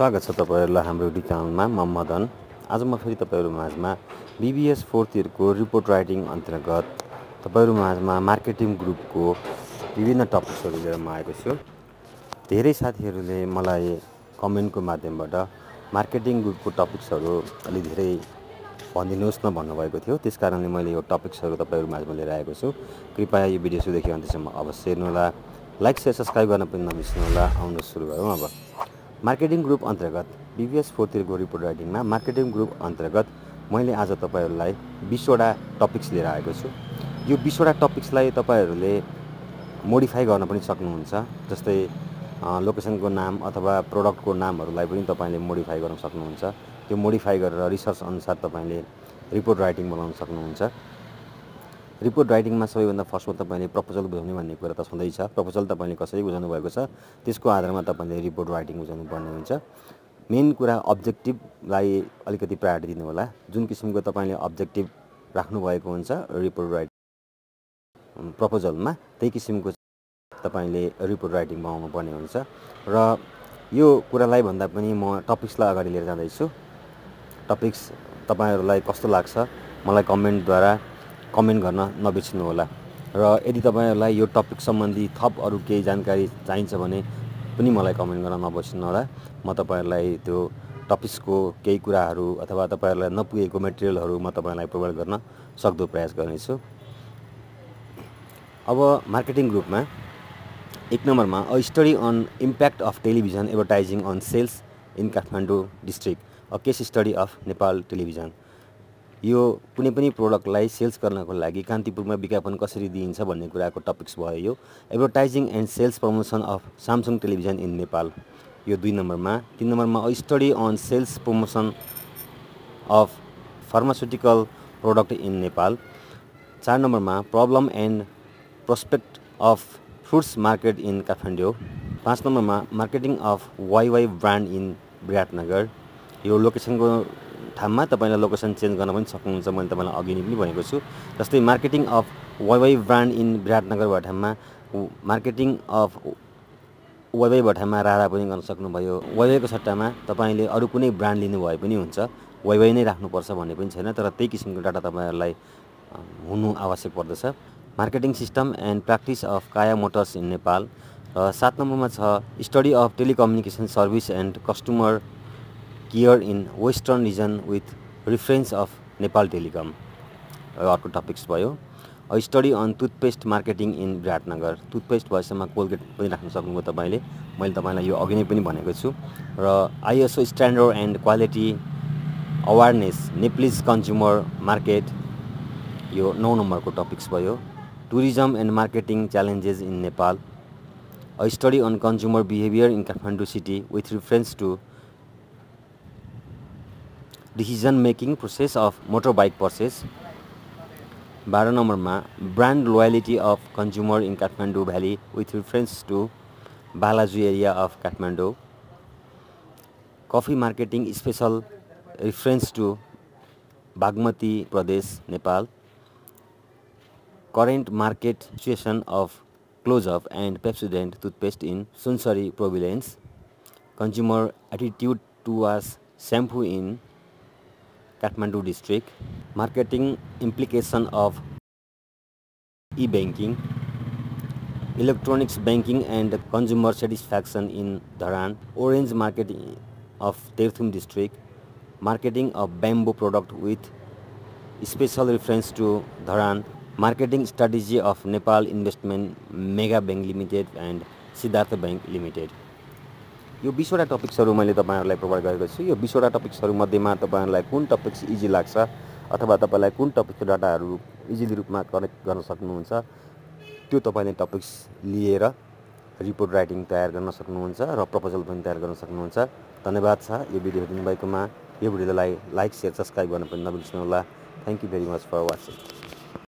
स्वागत छ तपाईहरुलाई हाम्रो युट्युब च्यानलमा म मदन आज म फेरि तपाईहरु माझमा बीबीएस 4th year को रिपोर्ट राइटिङ अन्तर्गत तपाईहरु माझमा मार्केटिङ ग्रुप को विभिन्न टपिक्सहरु लिएर म आएको छु धेरै साथीहरुले मलाई कमेन्टको माध्यमबाट मार्केटिङ ग्रुपको टपिक्सहरु अलि धेरै भनिदिनुहोस् न भन्नु भएको थियो त्यसकारणले मैले यो टपिक्सहरु तपाईहरु माझमा लिएर आएको छु कृपया यो भिडियो सुदेखेर अन्त्यसम्म अवश्य हेर्नुहोला लाइक शेयर सब्स्क्राइब गर्न पनि नबिर्सनुहोला आउनु सुरु गरौँ अब मार्केटिङ ग्रुप अन्तर्गत बीबीएस 4th year को रिपोर्ट राइटिङमा मार्केटिङ ग्रुप अन्तर्गत मैले आज तपाईहरुलाई 20 वटा टपिक्स लिएर आएको छु यो 20 वटा टपिक्सलाई तपाईहरुले मोडिफाई गर्न पनि सक्नुहुन्छ जस्तै लोकेसनको नाम अथवा प्रोडक्टको नामहरुलाई पनि तपाईले मोडिफाई गर्न सक्नुहुन्छ त्यो मोडिफाई गरेर रिसर्च अनुसार तपाईले रिपोर्ट राइटिङ बनाउन सक्नुहुन्छ रिपोर्ट राइटिङमा सबैभन्दा फर्स्टमा तपाईले प्रपोजल बुझाउने भन्ने कुरा त सधैं छ प्रपोजल तपाईले कसरी बुझाउनु भएको छ त्यसको आधारमा तपाईले रिपोर्ट राइटिङ बुझाउनु पर्ने हुन्छ मेन कुरा अब्जेक्टिभलाई अलिकति प्रायोरिटी दिनु होला जुन किसिमको तपाईले अब्जेक्टिभ राख्नु भएको हुन्छ रिपोर्ट राइटिङ प्रपोजलमा त्यही किसिमको तपाईले रिपोर्ट राइटिङ बनाउनु पर्ने हुन्छ र यो कुरालाई भन्दा पनि म टपिक्सलाई अगाडि लिएर जाँदै छु टपिक्स तपाईहरुलाई कस्तो लाग्छ मलाई कमेन्ट द्वारा कमेन्ट गर्न नबिर्सनु होला र यदि तपाईहरुलाई यो टपिक सम्बन्धी थप अरु केही जानकारी चाहिन्छ भने पनि मलाई कमेन्ट गर्न नबिर्सनु होला म तपाईहरुलाई त्यो टपिक्सको केही कुराहरु अथवा तपाईहरुलाई नपुगेको मटेरियलहरु म तपाईहरुलाई प्रोभाइड गर्न सक्दो प्रयास गर्नेछु अब मार्केटिङ ग्रुपमा एक नम्बरमा a study on impact of television advertising on sales in Kathmandu district a case study of Nepal television यो कुनै पनि प्रोडक्टलाई सेल्स गर्नको लागि कान्तिपुरमा विज्ञापन कसरी दिइन्छ भन्ने कुराको टपिक्स भयो यो advertising and sales promotion of Samsung television in Nepal यो 2 नम्बरमा 3 नम्बरमा a study on sales promotion of pharmaceutical product in Nepal 4 नम्बरमा problem and prospect of fruits market in Kathmandu 5 नम्बरमा marketing of YY brand in Biratnagar यो लोकेसनको ठाममा तपाईले लोकेसन चेन्ज गर्न पनि सक्नुहुन्छ मैले तपाईलाई अघि नै पनि भनेको छु जस्तै marketing of YY brand in Biratnagar भटामा मार्केटिङ अफ YY भटामा रारा पनि गर्न सक्नुभयो YY को सट्टामा तपाईले अरु कुनै ब्रान्ड लिनु भए पनि हुन्छ YY नै राख्नुपर्छ भन्ने पनि छैन तर त्यही किसिमको डाटा तपाईहरुलाई हुनु आवश्यक पर्दछ marketing system and practice of काया मोटर्स इन नेपाल र 7 नम्बरमा छ study of telecommunication service and customer care in western region with reference of Nepal telecom अर्को टपिक्स भयो a study on toothpaste marketing in Biratnagar toothpaste भएसम्म कोलगेट पनि राख्न सक्नुहुन्छ तपाईले मैले तपाईलाई यो अघि नै पनि भनेको छु र ISO standard and quality awareness Nepalese consumer market यो 9 नम्बरको टपिक्स भयो tourism and marketing challenges in Nepal a study on consumer behaviour in Kathmandu city with reference to decision making process of motor bike purchase 12 नम्बरमा brand loyalty of consumer in Kathmandu valley with reference to Balaju area of Kathmandu Coffee marketing is special reference to Bagmati Pradesh, Nepal. Current market situation of Close-Up and Pepsodent toothpaste in Sunsari province. Consumer attitude towards shampoo in Kathmandu district. Marketing implication of e-banking. Electronics banking and consumer satisfaction in Dharan. Marketing of Terhathum district marketing of bamboo product with special reference to Dharan marketing strategy of Nepal investment mega bank limited and Siddhartha bank limited यो 20 वटा टपिक्सहरु मैले तपाईहरुलाई provide गरेको छु यो 20 वटा टपिक्सहरु मध्येमा तपाईहरुलाई कुन टपिक्स इजी लाग्छ अथवा तपाईलाई कुन टपिकको डाटाहरु इजीली रूपमा कलेक्ट गर्न सक्नुहुन्छ त्यो तपाईले टपिक्स लिएर रिपोर्ट राइटिङ तयार गर्न सक्नुहुन्छ र प्रपोजल पनि तयार गर्न सक्नुहुन्छ धन्यवाद छ यो भिडियो हेर्नु भएकोमा यो भिडियोलाई लाइक शेयर सब्स्क्राइब गर्न पनि नबिर्सनु होला thank you very much for watching